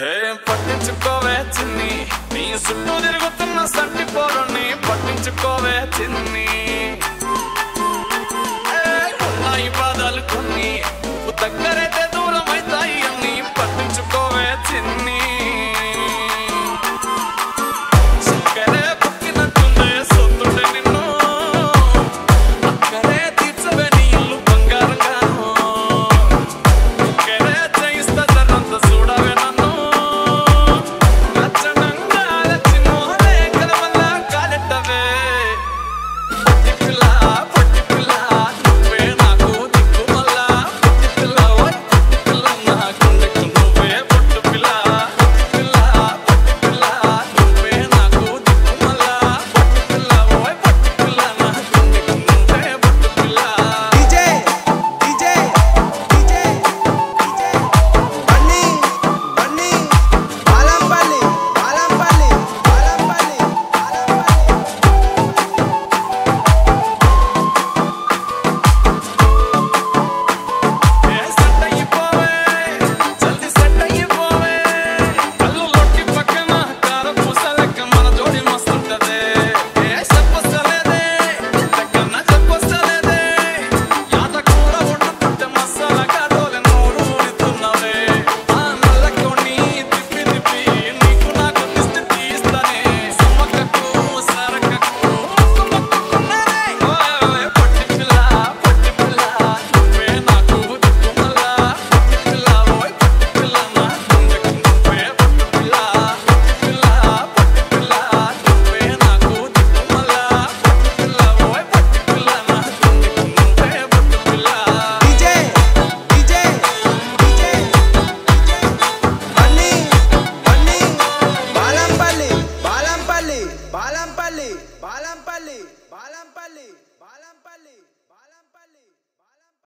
Hey, పట్టించుకోవేటిని నీ సుట్టు తిరుగుతున్న సట్టి పోరుని పట్టించుకోవేటిని ఉన్నాయి బాధలు కొన్ని దగ్గరైతే దూరం అవుతాయి అన్ని పట్టించుకోవేటిని Balampalli.